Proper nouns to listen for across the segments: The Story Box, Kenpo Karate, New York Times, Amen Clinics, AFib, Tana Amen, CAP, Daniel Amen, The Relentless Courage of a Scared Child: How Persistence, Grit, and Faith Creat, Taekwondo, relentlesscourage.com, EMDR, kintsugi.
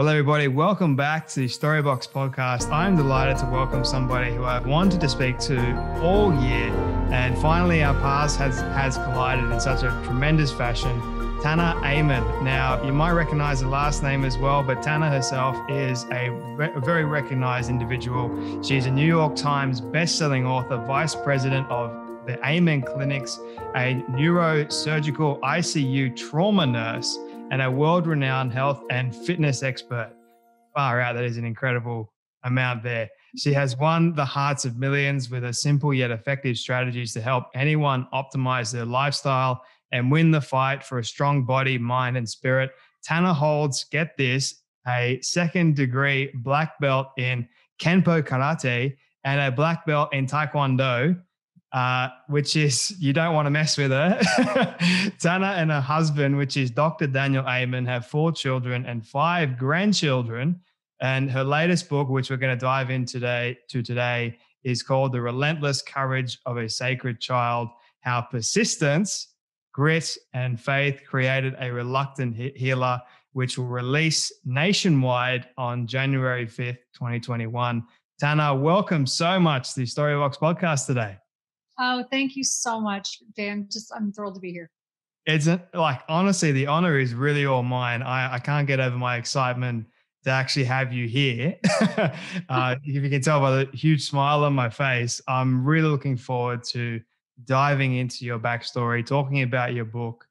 Well, everybody, welcome back to the Story Box podcast. I'm delighted to welcome somebody who I've wanted to speak to all year, and finally our paths has collided in such a tremendous fashion. Tana Amen. Now, you might recognize the last name as well, but Tana herself is a very recognized individual. She's a New York Times best-selling author, vice president of the Amen Clinics, a neurosurgical ICU trauma nurse, and a world-renowned health and fitness expert. Far out, that is an incredible amount there. She has won the hearts of millions with her simple yet effective strategies to help anyone optimize their lifestyle and win the fight for a strong body, mind, and spirit. Tana holds, get this, a second-degree black belt in Kenpo Karate and a black belt in Taekwondo, which is, you don't want to mess with her. Tana and her husband, which is Dr. Daniel Amen, have 4 children and 5 grandchildren. And her latest book, which we're going to dive in today is called The Relentless Courage of a Scared Child: How Persistence, Grit, and Faith Created a Reluctant Healer, which will release nationwide on January 5th, 2021. Tana, welcome so much to the Storybox podcast today. Oh, thank you so much, Dan. I'm thrilled to be here. It's like, honestly, the honor is really all mine. I can't get over my excitement to actually have you here. If you can tell by the huge smile on my face, I'm really looking forward to diving into your backstory, talking about your book.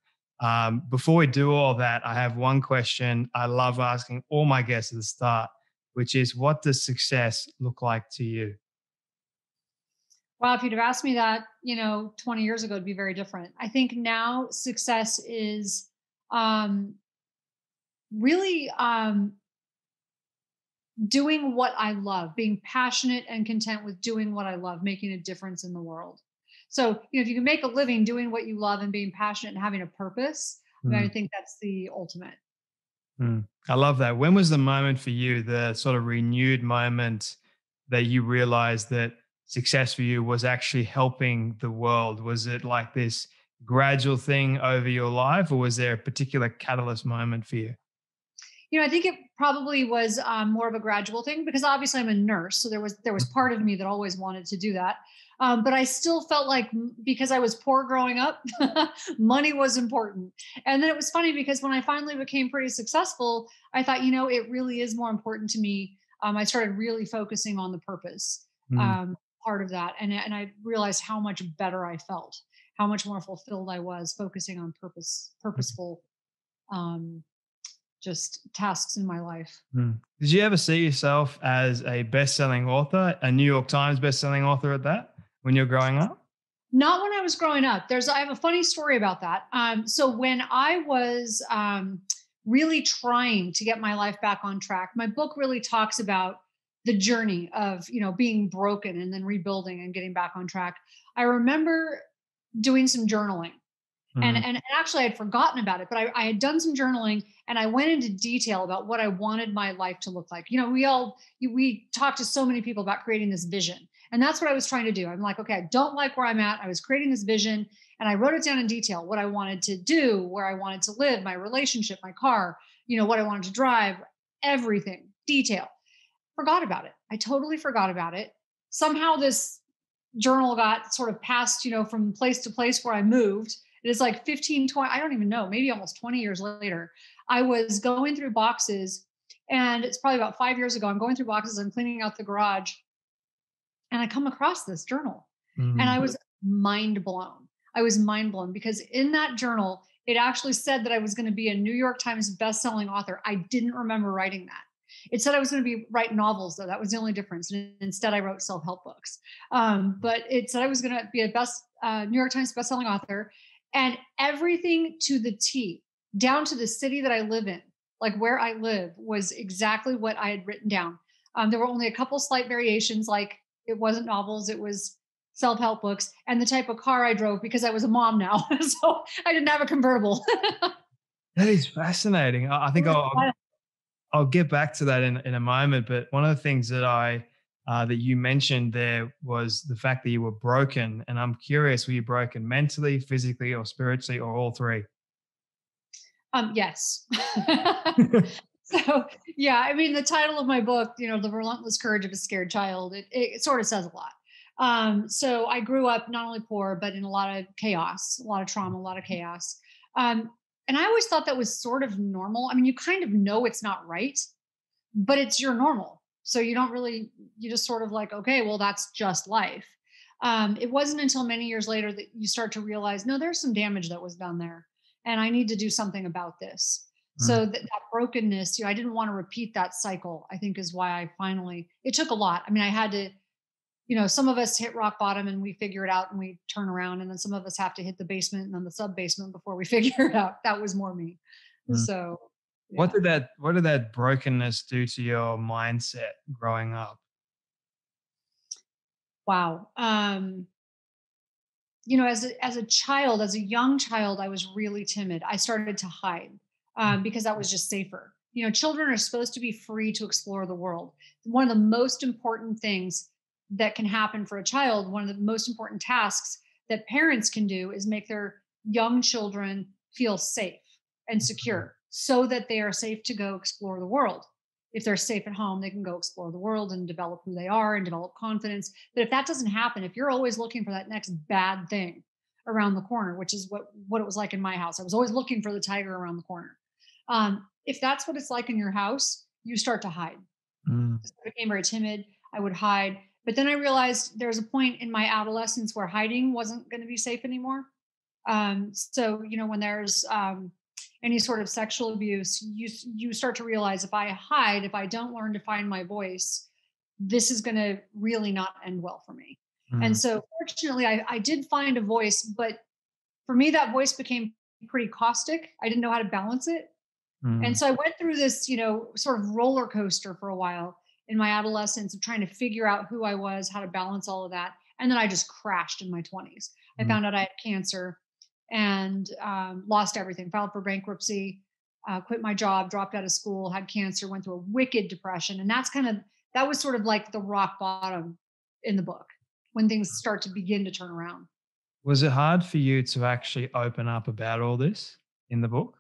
Before we do all that, I have one question I love asking all my guests at the start, which is, what does success look like to you? Wow, if you'd have asked me that, 20 years ago, it'd be very different. I think now success is really doing what I love, being passionate and content with doing what I love, making a difference in the world. So, if you can make a living doing what you love and being passionate and having a purpose, I think that's the ultimate. I love that. When was the moment for you, the sort of renewed moment that you realized that success for you was actually helping the world? Was it like this gradual thing over your life, or was there a particular catalyst moment for you? I think it probably was more of a gradual thing, because obviously I'm a nurse. So there was part of me that always wanted to do that. But I still felt like, because I was poor growing up, money was important. And then it was funny, because when I finally became pretty successful, I thought, it really is more important to me. I started really focusing on the purpose. Part of that. And I realized how much better I felt, how much more fulfilled I was focusing on purposeful, just tasks in my life. Did you ever see yourself as a best-selling author, a New York Times best-selling author at that, when you're growing up? Not when I was growing up. I have a funny story about that. So when I was really trying to get my life back on track, my book really talks about the journey of, being broken and then rebuilding and getting back on track. I remember doing some journaling, and actually I'd forgotten about it, but I had done some journaling, and I went into detail about what I wanted my life to look like. We talked to so many people about creating this vision, and that's what I was trying to do. I'm like, okay, I don't like where I'm at. I was creating this vision, and I wrote it down in detail, what I wanted to do, where I wanted to live, my relationship, my car, what I wanted to drive, everything, detail. Forgot about it. I totally forgot about it. Somehow this journal got sort of passed, from place to place where I moved. It is like 15, 20, I don't even know, maybe almost 20 years later. I was going through boxes, and it's probably about 5 years ago. I'm going through boxes and cleaning out the garage, and I come across this journal, and I was mind blown. Because in that journal, it actually said that I was going to be a New York Times bestselling author. I didn't remember writing that. It said I was going to write novels, though. That was the only difference. And instead, I wrote self-help books. But it said I was going to be a New York Times bestselling author, and everything to the T, down to the city that I live in, like where I live, was exactly what I had written down. There were only a couple slight variations, like it wasn't novels, it was self-help books, and the type of car I drove, because I was a mom now, so I didn't have a convertible. That is fascinating. I think I'll get back to that in a moment, but one of the things that that you mentioned there was the fact that you were broken, and I'm curious, were you broken mentally, physically, or spiritually, or all three? Yes. So yeah, I mean, the title of my book, you know, The Relentless Courage of a Scared Child, it sort of says a lot. So I grew up not only poor, but in a lot of chaos, a lot of trauma, a lot of chaos. And I always thought that was sort of normal. I mean, you kind of know it's not right, but it's your normal. So you don't really, you just sort of like, okay, well, that's just life. It wasn't until many years later that you start to realize, no, there's some damage that was done there and I need to do something about this. Mm-hmm. So that brokenness, you know, I didn't want to repeat that cycle, I think is why I finally, it took a lot. I mean, I had to, you know, some of us hit rock bottom and we figure it out and we turn around, and then some of us have to hit the basement and then the sub basement before we figure it out. That was more me. Mm-hmm. So yeah. What did that brokenness do to your mindset growing up? Wow. You know, as a child, as a young child, I was really timid. I started to hide because that was just safer. You know, children are supposed to be free to explore the world. One of the most important things that can happen for a child, one of the most important tasks that parents can do is make their young children feel safe and secure so that they are safe to go explore the world. If they're safe at home, they can go explore the world and develop who they are and develop confidence. But if that doesn't happen, if you're always looking for that next bad thing around the corner, which is what it was like in my house, I was always looking for the tiger around the corner. If that's what it's like in your house, you start to hide. Mm. So I became very timid. I would hide. But then I realized there was a point in my adolescence where hiding wasn't going to be safe anymore. So, you know, when there's any sort of sexual abuse, you start to realize if I hide, if I don't learn to find my voice, this is going to really not end well for me. Mm. And so fortunately, I did find a voice, but for me, that voice became pretty caustic. I didn't know how to balance it. Mm. And so I went through this, you know, sort of roller coaster for a while in my adolescence of trying to figure out who I was, how to balance all of that. And then I just crashed in my 20s. I found out I had cancer and lost everything, filed for bankruptcy, quit my job, dropped out of school, had cancer, went through a wicked depression. And that was sort of like the rock bottom in the book when things start to begin to turn around. Was it hard for you to actually open up about all this in the book?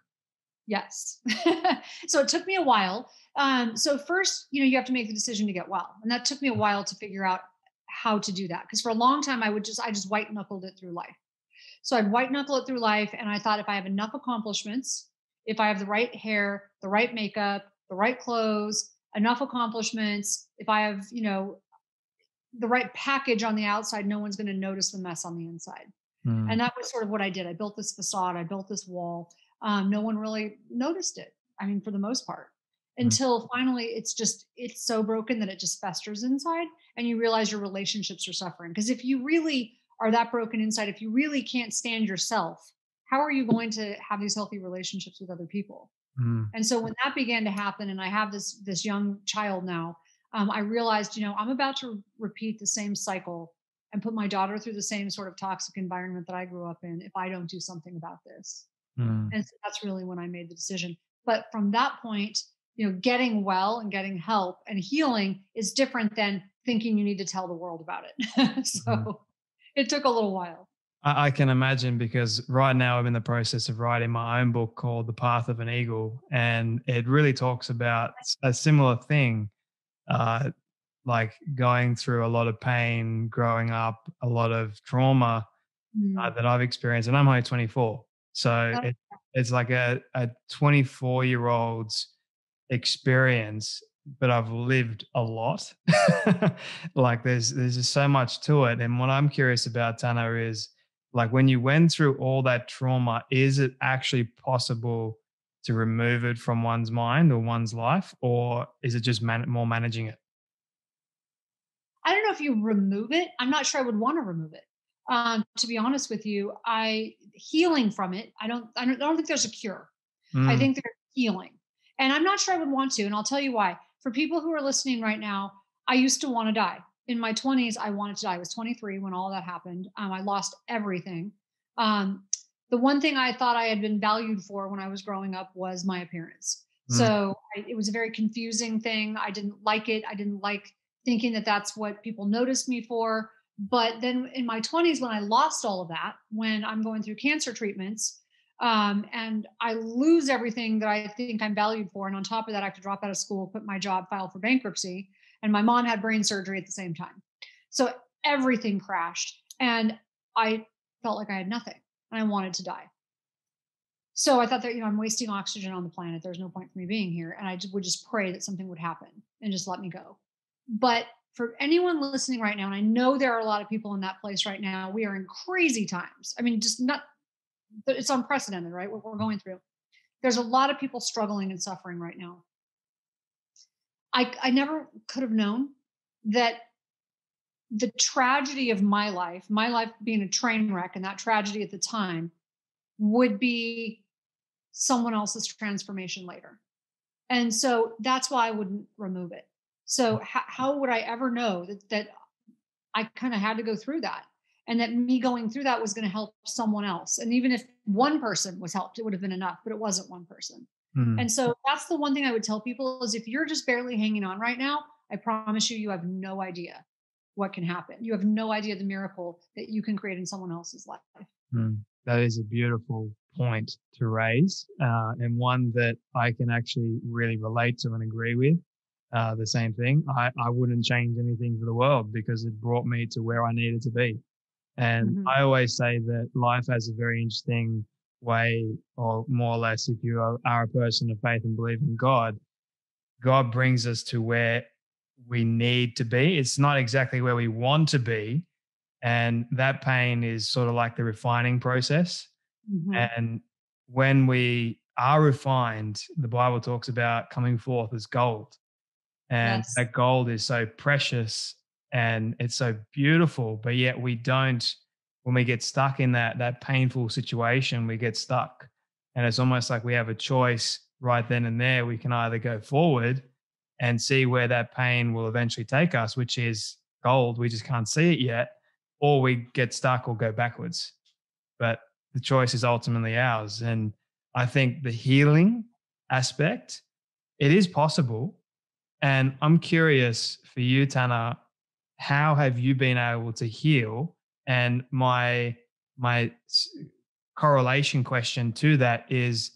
Yes. So it took me a while. So first, you know, you have to make the decision to get well. And that took me a while to figure out how to do that. Because for a long time, I just white knuckled it through life. So I'd white knuckle it through life. And I thought if I have enough accomplishments, if I have the right hair, the right makeup, the right clothes, enough accomplishments, if I have, you know, the right package on the outside, no one's going to notice the mess on the inside. Mm. And that was sort of what I did. I built this facade. I built this wall. No one really noticed it. I mean, for the most part, until finally it's so broken that it just festers inside and you realize your relationships are suffering. Because if you really are that broken inside, if you really can't stand yourself, how are you going to have these healthy relationships with other people? Mm. And so when that began to happen, and I have this young child now, I realized, you know, I'm about to repeat the same cycle and put my daughter through the same sort of toxic environment that I grew up in if I don't do something about this. Mm. And so that's really when I made the decision. But from that point, you know, getting well and getting help and healing is different than thinking you need to tell the world about it. So. Mm. It took a little while. I can imagine, because right now I'm in the process of writing my own book called The Path of an Eagle. And it really talks about a similar thing, like going through a lot of pain, growing up, a lot of trauma that I've experienced. And I'm only 24. So it's like a 24-year-old's experience, but I've lived a lot. Like there's just so much to it. And what I'm curious about, Tana, is like when you went through all that trauma, is it actually possible to remove it from one's mind or one's life, or is it just more managing it? I don't know if you remove it. I'm not sure I would want to remove it. To be honest with you, healing from it, I don't think there's a cure. Mm. I think there's healing. And I'm not sure I would want to, and I'll tell you why. For people who are listening right now, I used to want to die. In my 20s, I wanted to die. I was 23 when all that happened. I lost everything. The one thing I thought I had been valued for when I was growing up was my appearance. Mm. So it was a very confusing thing. I didn't like it. I didn't like thinking that that's what people noticed me for. But then in my 20s, when I lost all of that, when I'm going through cancer treatments, And I lose everything that I think I'm valued for. And on top of that, I have to drop out of school, quit my job, file for bankruptcy. And my mom had brain surgery at the same time. So everything crashed and I felt like I had nothing and I wanted to die. So I thought that, you know, I'm wasting oxygen on the planet. There's no point for me being here. And I would just pray that something would happen and just let me go. But for anyone listening right now, and I know there are a lot of people in that place right now, we are in crazy times. I mean, just not, but it's unprecedented, right? What we're going through. There's a lot of people struggling and suffering right now. I never could have known that the tragedy of my life being a train wreck, and that tragedy at the time would be someone else's transformation later. And so that's why I wouldn't remove it. So how would I ever know that I kind of had to go through that? And that me going through that was going to help someone else. And even if one person was helped, it would have been enough, but it wasn't one person. Mm-hmm. And so that's the one thing I would tell people is if you're just barely hanging on right now, I promise you, you have no idea what can happen. You have no idea the miracle that you can create in someone else's life. Mm-hmm. That is a beautiful point to raise and one that I can actually really relate to and agree with. The same thing. I wouldn't change anything for the world because it brought me to where I needed to be. And mm-hmm. I always say that life has a very interesting way, or more or less, if you are a person of faith and believe in God, God brings us to where we need to be. It's not exactly where we want to be. And that pain is sort of like the refining process. Mm-hmm. And when we are refined, the Bible talks about coming forth as gold. And yes. That gold is so precious and it's so beautiful, but yet we don't, when we get stuck in that painful situation, we get stuck. And it's almost like we have a choice right then and there. We can either go forward and see where that pain will eventually take us, which is gold. We just can't see it yet, or we get stuck or go backwards. But the choice is ultimately ours. And I think the healing aspect, it is possible. And I'm curious for you, Tana, how have you been able to heal? And my correlation question to that is,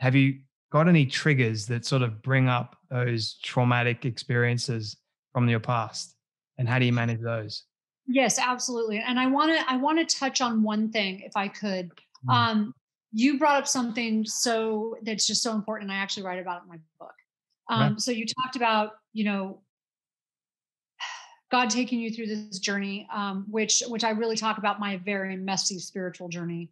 have you got any triggers that sort of bring up those traumatic experiences from your past? And how do you manage those? Yes, absolutely. And I want to touch on one thing, if I could. Mm. You brought up something that's just so important. I actually write about it in my book. Right. So you talked about, you know, God taking you through this journey, which I really talk about my very messy spiritual journey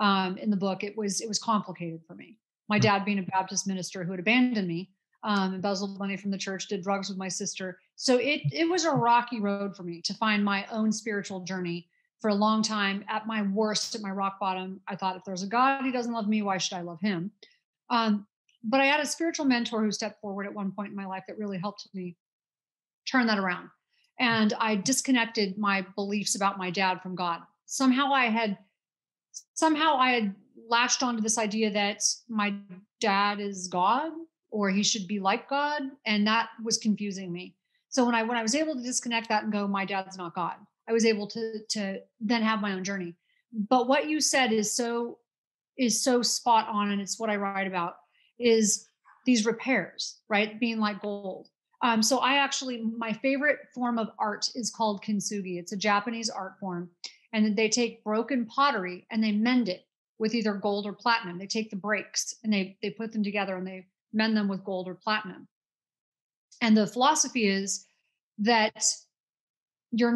in the book. It was complicated for me. My dad being a Baptist minister who had abandoned me, embezzled money from the church, did drugs with my sister. So it was a rocky road for me to find my own spiritual journey for a long time. At my worst, at my rock bottom, I thought, if there's a God, he doesn't love me. Why should I love him? But I had a spiritual mentor who stepped forward at one point in my life that really helped me turn that around. And I disconnected my beliefs about my dad from God. Somehow I had latched onto this idea that my dad is God or he should be like God. And that was confusing me. So when I was able to disconnect that and go, my dad's not God, I was able to then have my own journey. But what you said is so spot on. And it's what I write about. Is these repairs, right? Being like gold. So my favorite form of art is called kintsugi. It's a Japanese art form. And they take broken pottery and they mend it with either gold or platinum. They take the breaks and they put them together and they mend them with gold or platinum. And the philosophy is that we are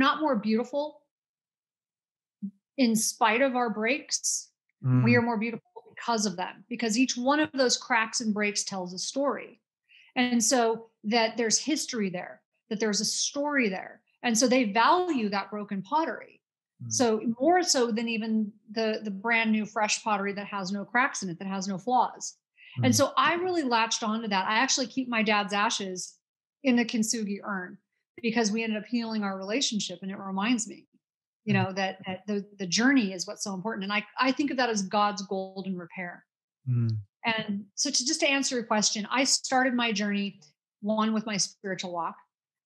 not more beautiful in spite of our breaks. Mm. We are more beautiful because of them, because each one of those cracks and breaks tells a story. And so that there's history there, that there's a story there. And so they value that broken pottery. Mm. So more so than even the brand new fresh pottery that has no cracks in it, that has no flaws. Mm. And so I really latched onto that. I actually keep my dad's ashes in a kintsugi urn because we ended up healing our relationship. And it reminds me, you know, that the journey is what's so important. And I think of that as God's golden repair. Mm. And so to answer your question, I started my journey with my spiritual walk.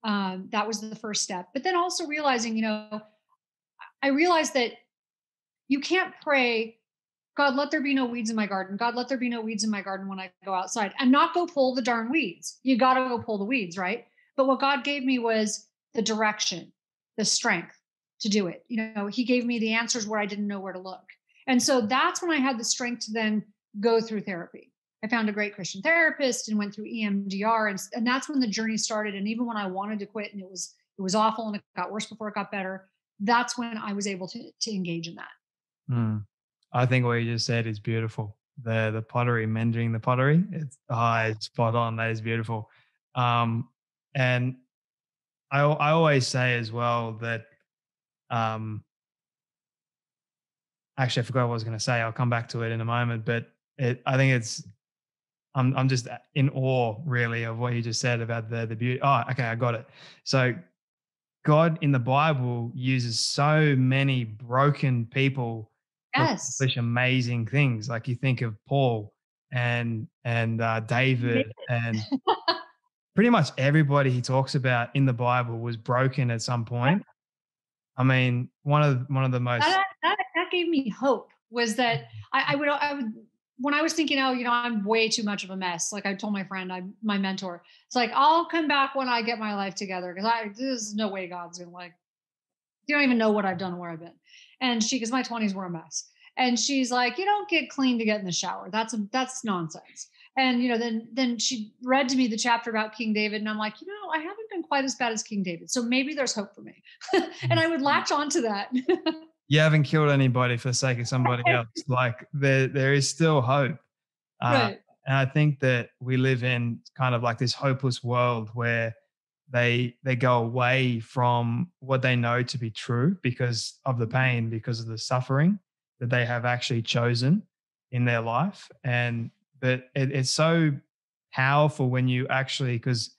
That was the first step. But then also realizing, you know, I realized that you can't pray God, let there be no weeds in my garden. God, let there be no weeds in my garden when I go outside, and not go pull the darn weeds. You got to go pull the weeds, right? But what God gave me was the direction, the strength to do it. You know, he gave me the answers where I didn't know where to look. And so that's when I had the strength to then go through therapy. I found a great Christian therapist and went through EMDR. And that's when the journey started. And even when I wanted to quit and it was awful and it got worse before it got better, that's when I was able to engage in that. Mm. I think what you just said is beautiful. The pottery, mending the pottery. It's spot on. That is beautiful. And I always say as well that, actually, I forgot what I was going to say. I'll come back to it in a moment, but I'm just in awe really of what you just said about the beauty. Oh, okay. I got it. So God in the Bible uses so many broken people to accomplish amazing things. Like you think of Paul and David and pretty much everybody he talks about in the Bible was broken at some point. I mean, one of the most that gave me hope was that I would when I was thinking, oh, you know, I'm way too much of a mess. Like I told my friend, my mentor, it's like, I'll come back when I get my life together. Cause there's no way God's going to you don't even know what I've done, where I've been. And cause my 20s were a mess. And she's like, you don't get clean to get in the shower. That's nonsense. And, you know, then she read to me the chapter about King David. And I'm like, you know, I haven't been quite as bad as King David. So maybe there's hope for me. And I would latch onto that. You haven't killed anybody for the sake of somebody else. Like there is still hope. Right. And I think that we live in kind of like this hopeless world where they go away from what they know to be true because of the pain, because of the suffering that they have actually chosen in their life. And but it's so powerful when you actually, because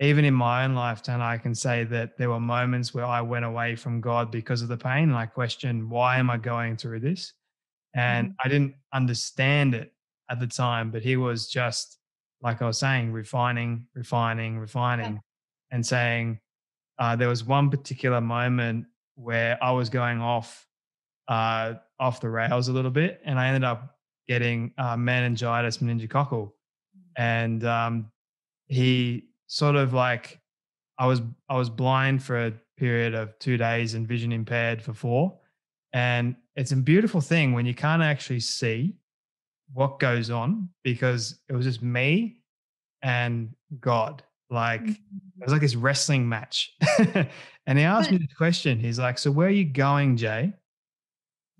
even in my own lifetime, I can say that there were moments where I went away from God because of the pain. And I questioned, why am I going through this? And I didn't understand it at the time, but he was just, like I was saying, refining, and saying, there was one particular moment where I was going off the rails a little bit. And I ended up getting meningitis, meningococcal. And he sort of like I was blind for a period of 2 days and vision impaired for 4. And it's a beautiful thing when you can't actually see what goes on, because it was just me and God. Like it was like this wrestling match. And he asked me this question. He's like, so where are you going, Jay?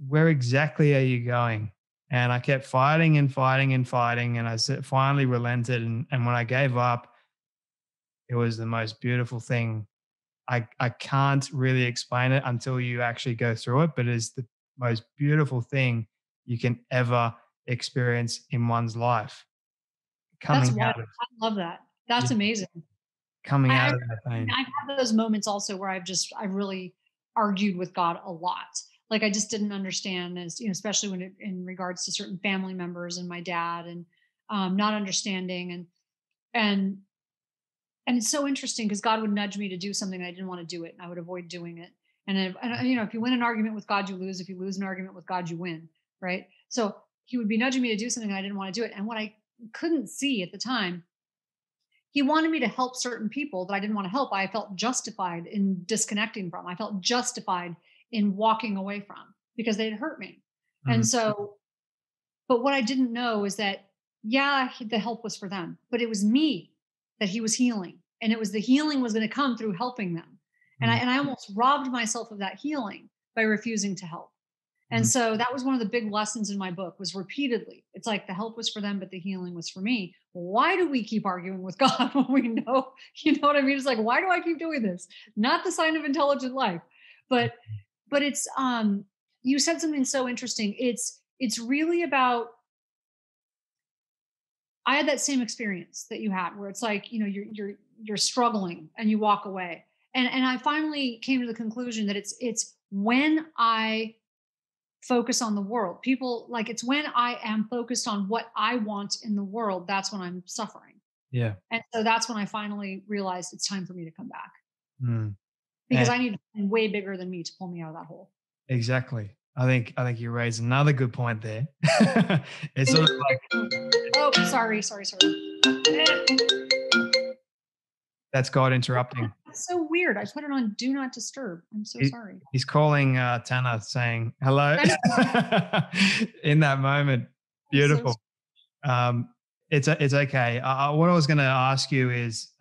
Where exactly are you going? And I kept fighting. And I finally relented. And when I gave up, it was the most beautiful thing. I can't really explain it until you actually go through it, but it is the most beautiful thing you can ever experience in one's life. I love that. That's amazing. Coming out of that pain. I've had those moments also where I've really argued with God a lot. Like I just didn't understand, as you know, especially when in regards to certain family members and my dad, and not understanding and it's so interesting because God would nudge me to do something and I didn't want to do it, and I would avoid doing it. And you know, if you win an argument with God, you lose. If you lose an argument with God, you win, right? So he would be nudging me to do something and I didn't want to do it. And what I couldn't see at the time, he wanted me to help certain people that I didn't want to help. I felt justified in disconnecting from. I felt justified in walking away from, because they'd hurt me. Mm-hmm. And so, but what I didn't know is that, yeah, the help was for them, but it was me that he was healing, and it was the healing was going to come through helping them. And I almost robbed myself of that healing by refusing to help. And so that was one of the big lessons in my book, was repeatedly, it's like the help was for them, but the healing was for me. Why do we keep arguing with God when we know, you know what I mean? It's like, why do I keep doing this? Not the sign of intelligent life, but it's, you said something so interesting. It's really about, I had that same experience that you had, where it's like, you know, you're struggling and you walk away. And I finally came to the conclusion that it's when I focus on the world, people like, it's when I am focused on what I want in the world, that's when I'm suffering. Yeah. And so that's when I finally realized it's time for me to come back because I need way bigger than me to pull me out of that hole. Exactly. I think you raised another good point there. It's sort of like, oh, sorry. That's God interrupting. That's so weird. I put it on Do Not Disturb. I'm so sorry. He's calling Tana, saying hello in that moment. Beautiful. So it's okay. What I was going to ask you is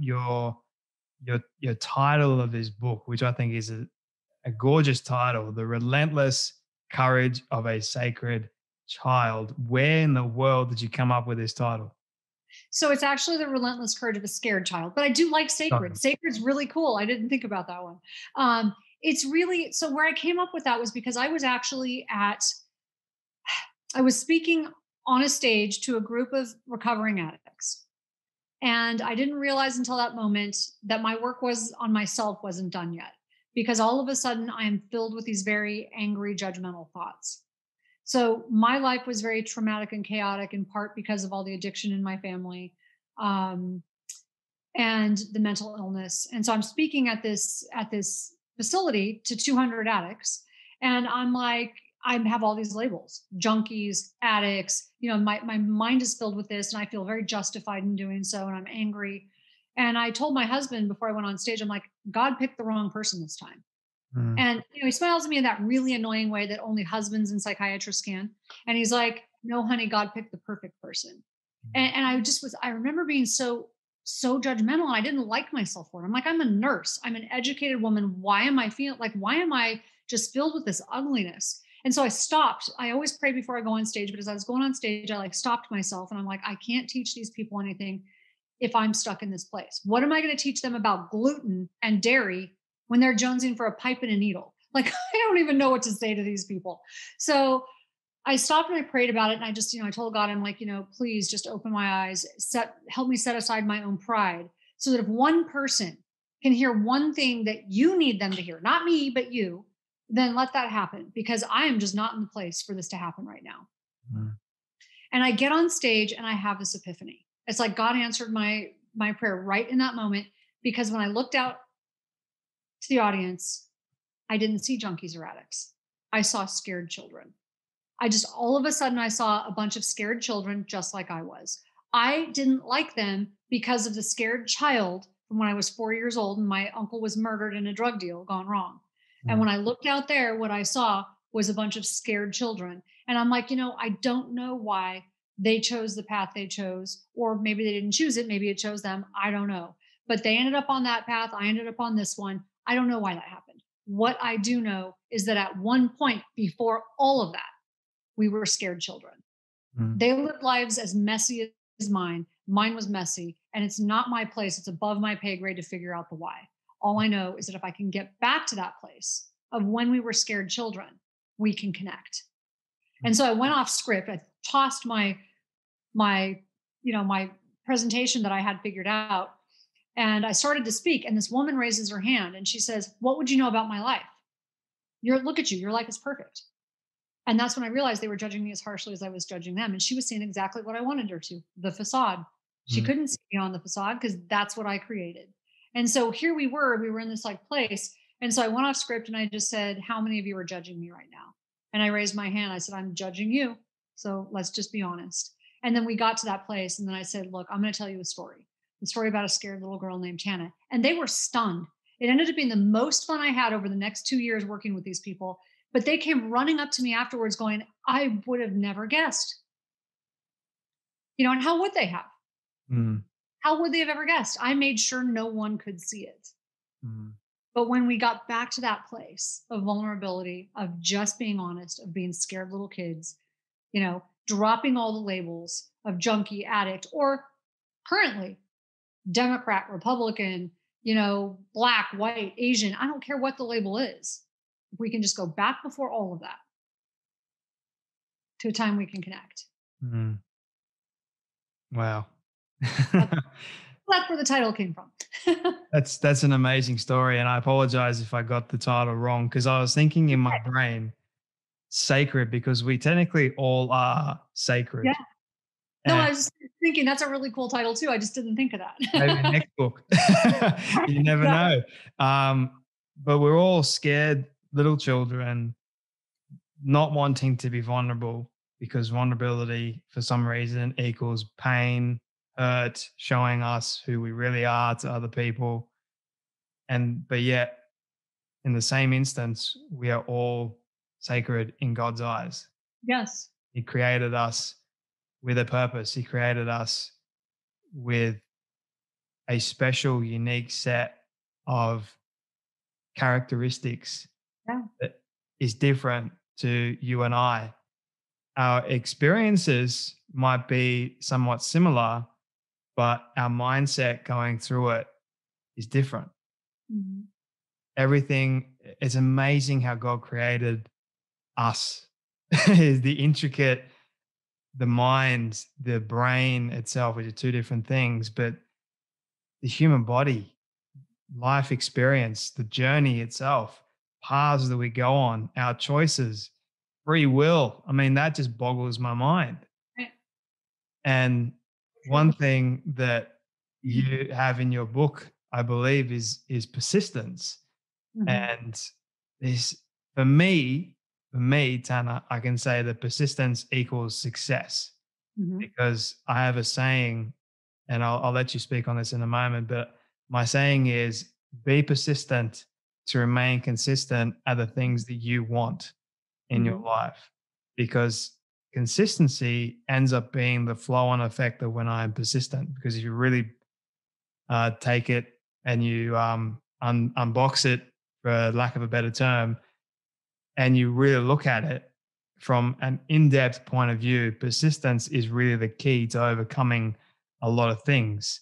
your title of this book, which I think is a gorgeous title, The Relentless Courage of a Scared Child. Where in the world did you come up with this title? So it's actually The Relentless Courage of a Scared Child, but I do like sacred. Sacred's really cool. I didn't think about that one. It's really, so where I came up with that was because I was actually I was speaking on a stage to a group of recovering addicts. And I didn't realize until that moment that my work was on myself wasn't done yet. Because all of a sudden I am filled with these very angry, judgmental thoughts. So my life was very traumatic and chaotic in part because of all the addiction in my family and the mental illness. And so I'm speaking at this facility to 200 addicts. And I'm like, I have all these labels, junkies, addicts, my mind is filled with this and I feel very justified in doing so. And I'm angry. And I told my husband before I went on stage, I'm like, God picked the wrong person this time. Mm. And he smiles at me in that really annoying way that only husbands and psychiatrists can. And he's like, no, honey, God picked the perfect person. And I remember being so judgmental. And I didn't like myself for it. I'm like, I'm a nurse. I'm an educated woman. Why am I just filled with this ugliness? And so I stopped. I always pray before I go on stage, but as I was going on stage, I stopped myself and I'm like, I can't teach these people anything if I'm stuck in this place. What am I going to teach them about gluten and dairy when they're jonesing for a pipe and a needle? Like, I don't even know what to say to these people. So I stopped and I prayed about it. And I just, I told God, I'm like, please just open my eyes, help me set aside my own pride so that if one person can hear one thing that you need them to hear, not me, but you, then let that happen because I am just not in the place for this to happen right now. Mm. And I get on stage and I have this epiphany. It's like God answered my prayer right in that moment, because when I looked out to the audience, I didn't see junkies or addicts. I saw scared children. All of a sudden, I saw a bunch of scared children just like I was. I didn't like them because of the scared child from when I was 4 years old and my uncle was murdered in a drug deal gone wrong. Mm-hmm. And when I looked out there, what I saw was a bunch of scared children. And I'm like, I don't know why they chose the path they chose, or maybe they didn't choose it. Maybe it chose them. I don't know. But they ended up on that path. I ended up on this one. I don't know why that happened. What I do know is that at one point before all of that, we were scared children. Mm. They lived lives as messy as mine. Mine was messy. And it's not my place. It's above my pay grade to figure out the why. All I know is that if I can get back to that place of when we were scared children, we can connect. Mm. And so I went off script. I tossed my presentation that I had figured out. And I started to speak, and this woman raises her hand and she says, what would you know about my life? Look at you, your life is perfect. And that's when I realized they were judging me as harshly as I was judging them. And she was seeing exactly what I wanted her to, the facade. She couldn't see beyond the facade because that's what I created. And so here we were in this place. And so I went off script and I just said, how many of you are judging me right now? And I raised my hand. I said, I'm judging you. So let's just be honest. And then we got to that place. And then I said, look, I'm going to tell you a story about a scared little girl named Tana. And they were stunned. It ended up being the most fun I had over the next 2 years working with these people. But they came running up to me afterwards going, I would have never guessed. And how would they have? Mm. How would they have ever guessed? I made sure no one could see it. Mm. But when we got back to that place of vulnerability, of just being honest, of being scared little kids, dropping all the labels of junkie, addict, or currently Democrat, Republican, black, white, Asian, I don't care what the label is. If we can just go back before all of that to a time we can connect. Mm. Wow. That's where the title came from. That's an amazing story. And I apologize if I got the title wrong, because I was thinking in my brain, sacred, because we technically all are sacred. Yeah. No, I was just thinking that's a really cool title too. I just didn't think of that. Maybe next book. You never know. But we're all scared little children not wanting to be vulnerable, because vulnerability for some reason equals pain, hurt, showing us who we really are to other people. But yet in the same instance, we are all sacred in God's eyes. Yes. He created us with a purpose. He created us with a special, unique set of characteristics that is different to you and I. Our experiences might be somewhat similar, but our mindset going through it is different. Mm-hmm. Everything, it's amazing how God created us. The intricate, the mind, the brain itself, which are two different things, but the human body, life experience, the journey itself, paths that we go on, our choices, free will. I mean, that just boggles my mind. Right. And one thing that you have in your book, I believe, is persistence. Mm-hmm. And this, for me, Tana, I can say that persistence equals success, mm-hmm. because I have a saying, and I'll let you speak on this in a moment, but my saying is, be persistent to remain consistent at the things that you want in mm-hmm. your life, because consistency ends up being the flow-on effect of when I am persistent. Because if you really take it and you unbox it, for lack of a better term, and you really look at it from an in-depth point of view, persistence is really the key to overcoming a lot of things.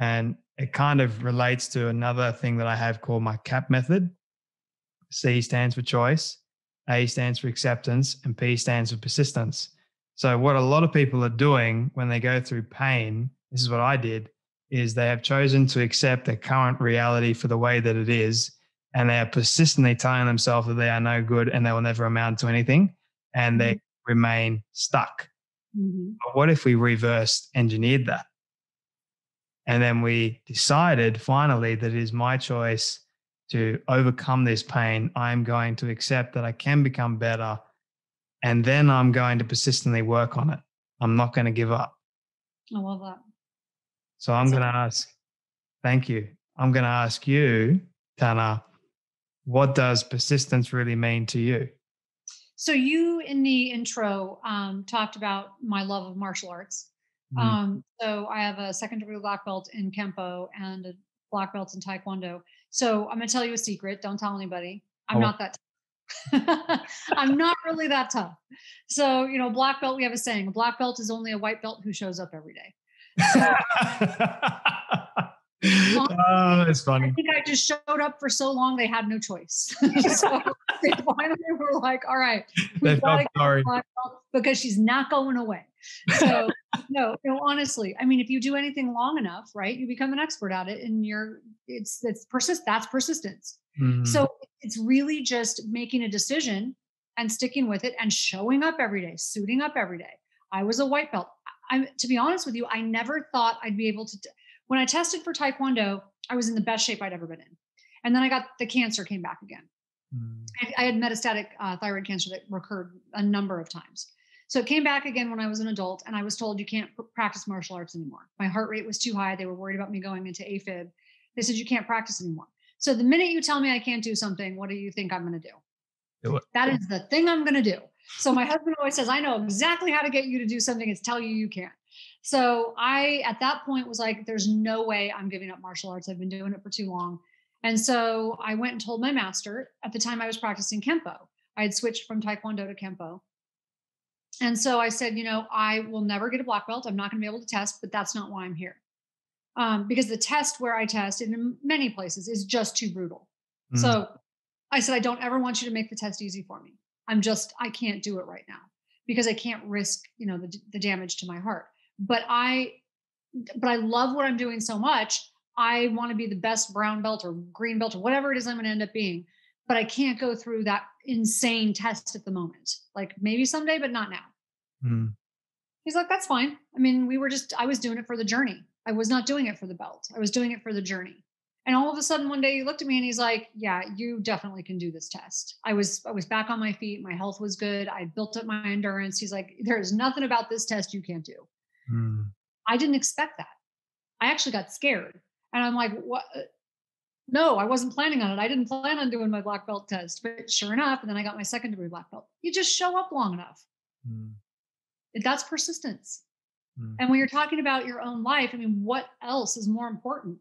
And it kind of relates to another thing that I have called my CAP method. C stands for choice, A stands for acceptance, and P stands for persistence. So what a lot of people are doing when they go through pain, this is what I did, is they have chosen to accept their current reality for the way that it is, and they are persistently telling themselves that they are no good and they will never amount to anything, and they remain stuck. Mm-hmm. But what if we reverse engineered that? And then we decided finally that it is my choice to overcome this pain. I'm going to accept that I can become better, and then I'm going to persistently work on it. I'm not going to give up. I love that. So I'm going to ask, thank you. I'm going to ask you, Tana, what does persistence really mean to you? So you in the intro talked about my love of martial arts. Mm-hmm. So I have a second degree black belt in Kenpo and a black belt in Taekwondo. So I'm going to tell you a secret. Don't tell anybody. I'm not that tough. I'm not really that tough. So, you know, black belt, we have a saying, a black belt is only a white belt who shows up every day. So, oh, that's funny. I think I just showed up for so long they had no choice. So they finally were like, all right, we've got to get the black belt because she's not going away. So no, honestly, I mean, if you do anything long enough, right, you become an expert at it, and that's persistence. Mm-hmm. So it's really just making a decision and sticking with it and showing up every day, suiting up every day. I was a white belt. To be honest with you, I never thought I'd be able to. When I tested for Taekwondo, I was in the best shape I'd ever been in. And then I got the cancer came back again. Mm. I had metastatic thyroid cancer that recurred a number of times. So it came back again when I was an adult, and I was told you can't practice martial arts anymore. My heart rate was too high. They were worried about me going into AFib. They said, you can't practice anymore. So the minute you tell me I can't do something, what do you think I'm going to do? Do it. That is the thing I'm going to do. So my husband always says, I know exactly how to get you to do something. It's tell you you can't. So I, at that point, was like, there's no way I'm giving up martial arts. I've been doing it for too long. And so I went and told my master. At the time I was practicing Kenpo. I had switched from Taekwondo to Kenpo. And so I said, I will never get a black belt. I'm not going to be able to test, but that's not why I'm here. Because the test where I test in many places is just too brutal. Mm-hmm. So I said, I don't ever want you to make the test easy for me. I can't do it right now because I can't risk, the damage to my heart. But I love what I'm doing so much. I want to be the best brown belt or green belt or whatever it is I'm going to end up being, but I can't go through that insane test at the moment. Like maybe someday, but not now. Mm. He's like, that's fine. I mean, I was doing it for the journey. I was not doing it for the belt. I was doing it for the journey. And all of a sudden, one day he looked at me and he's like, yeah, you definitely can do this test. I was back on my feet. My health was good. I built up my endurance. He's like, there's nothing about this test you can't do. Mm. I didn't expect that. I actually got scared. And I'm like, what? No, I wasn't planning on it. I didn't plan on doing my black belt test, but sure enough. And then I got my second degree black belt. You just show up long enough. Mm. That's persistence. Mm. And when you're talking about your own life, I mean, what else is more important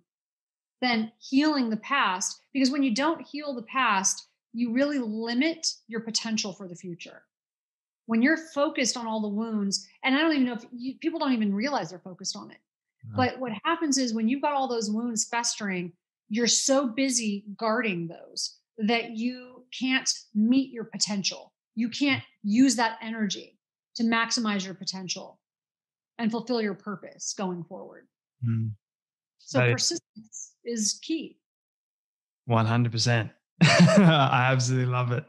than healing the past? Because when you don't heal the past, you really limit your potential for the future. When you're focused on all the wounds, and I don't even know if people don't even realize they're focused on it. No. But what happens is when you've got all those wounds festering, you're so busy guarding those that you can't meet your potential. You can't use that energy to maximize your potential and fulfill your purpose going forward. Mm. So persistence is key. 100%. I absolutely love it.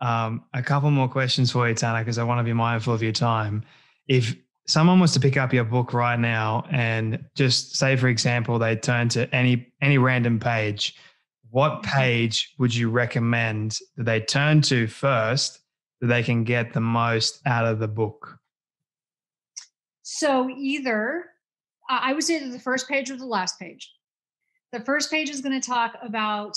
A couple more questions for you, Tana, because I want to be mindful of your time. If someone was to pick up your book right now and just say, for example, they turn to any random page, what page would you recommend that they turn to first that they can get the most out of the book? So either, I would say the first page or the last page. The first page is going to talk about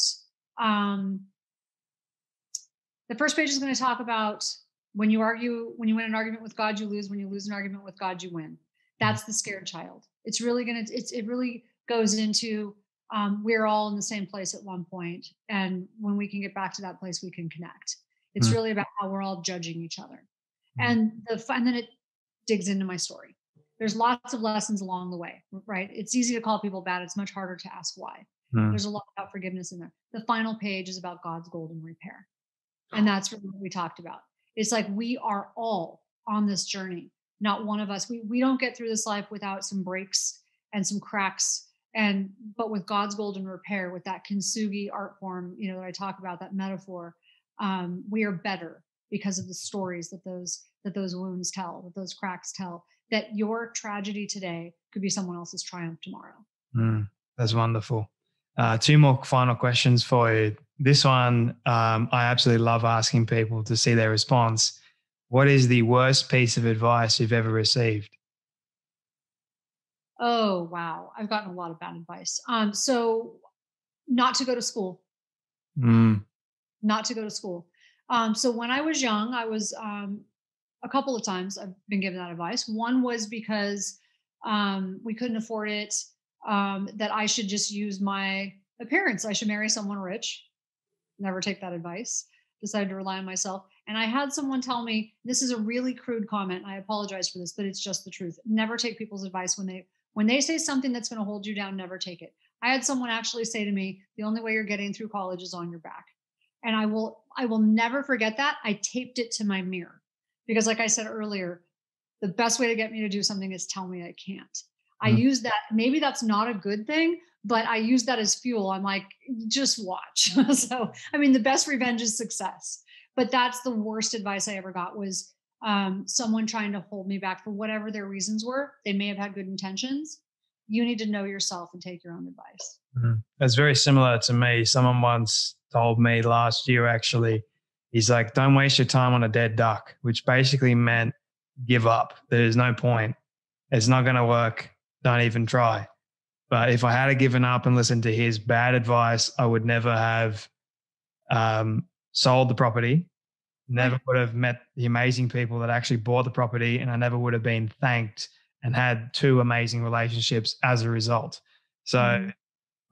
when you argue, when you win an argument with God, you lose. When you lose an argument with God, you win. That's the scared child. It really goes into we're all in the same place at one point, and when we can get back to that place, we can connect. It's really about how we're all judging each other, and then it digs into my story. There's lots of lessons along the way, right? It's easy to call people bad. It's much harder to ask why. There's a lot about forgiveness in there. The final page is about God's golden repair. And that's what we talked about. It's like we are all on this journey. Not one of us. We don't get through this life without some breaks and some cracks. But with God's golden repair, with that kintsugi art form, that I talk about, that metaphor, we are better because of the stories that those wounds tell, that those cracks tell. That your tragedy today could be someone else's triumph tomorrow. That's wonderful. Two more final questions for you. This one, I absolutely love asking people to see their response. What is the worst piece of advice you've ever received? Oh, wow. I've gotten a lot of bad advice. So not to go to school. Not to go to school. So when I was young, I was a couple of times I've been given that advice. One was because we couldn't afford it, that I should just use my appearance. I should marry someone rich. Never take that advice. Decided to rely on myself. And I had someone tell me, this is a really crude comment. I apologize for this, but it's just the truth. Never take people's advice when they say something that's going to hold you down, never take it. I had someone actually say to me, the only way you're getting through college is on your back. And I will never forget that. I taped it to my mirror because like I said earlier, the best way to get me to do something is tell me I can't. I use that. Maybe that's not a good thing, but I use that as fuel. I'm like, just watch. So, I mean, the best revenge is success. But that's the worst advice I ever got was someone trying to hold me back for whatever their reasons were. They may have had good intentions. You need to know yourself and take your own advice. That's very similar to me. Someone once told me last year, actually, he's like, don't waste your time on a dead duck, which basically meant give up. There's no point. It's not going to work. Don't even try. But if I had given up and listened to his bad advice, I would never have sold the property, never would have met the amazing people that actually bought the property, and I never would have been thanked and had two amazing relationships as a result. So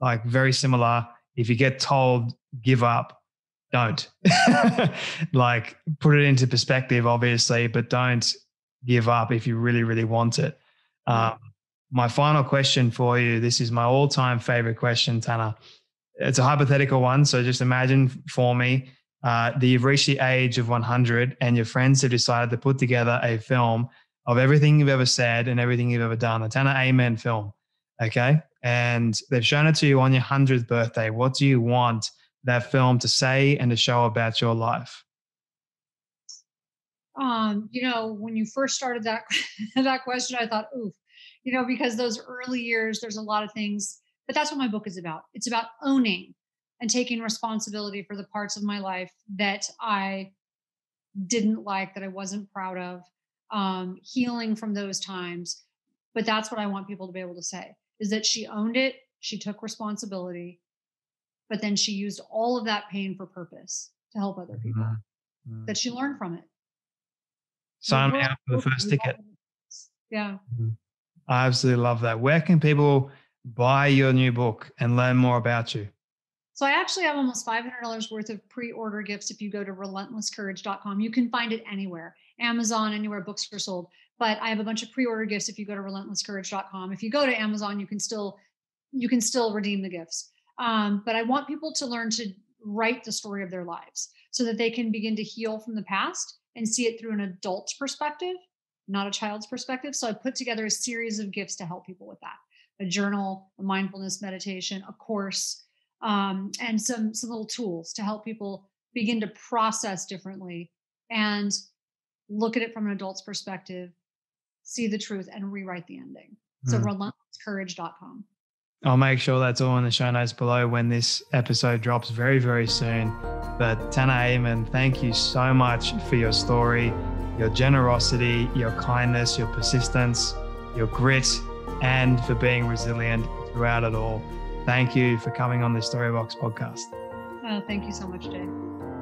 like very similar, if you get told give up, don't. Like put it into perspective, obviously, but don't give up if you really, really want it. My final question for you, this is my all-time favorite question, Tana. It's a hypothetical one, so just imagine for me that you've reached the age of 100 and your friends have decided to put together a film of everything you've ever said and everything you've ever done, a Tana Amen film, okay? And they've shown it to you on your 100th birthday. What do you want that film to say and to show about your life? When you first started that that question, I thought, oof. Because those early years, there's a lot of things But that's what my book is about. It's about owning and taking responsibility for the parts of my life that I didn't like, that I wasn't proud of, healing from those times. But that's what I want people to be able to say, is that she owned it, she took responsibility, but then she used all of that pain for purpose to help other people, that she learned from it. So I'm out for the first ticket. Yeah. I absolutely love that. Where can people buy your new book and learn more about you? So I actually have almost $500 worth of pre-order gifts. If you go to relentlesscourage.com, you can find it anywhere, Amazon, anywhere books are sold. But I have a bunch of pre-order gifts. If you go to relentlesscourage.com, if you go to Amazon, you can still redeem the gifts. But I want people to learn to write the story of their lives so that they can begin to heal from the past and see it through an adult's perspective, not a child's perspective. So I put together a series of gifts to help people with that: a journal, a mindfulness meditation, a course, and some little tools to help people begin to process differently and look at it from an adult's perspective, see the truth, and rewrite the ending. So relentlesscourage.com. I'll make sure that's all in the show notes below when this episode drops very, very soon. But Tana Amen, thank you so much for your story, your generosity, your kindness, your persistence, your grit, and for being resilient throughout it all. Thank you for coming on the Storybox podcast. Oh, thank you so much, Dave.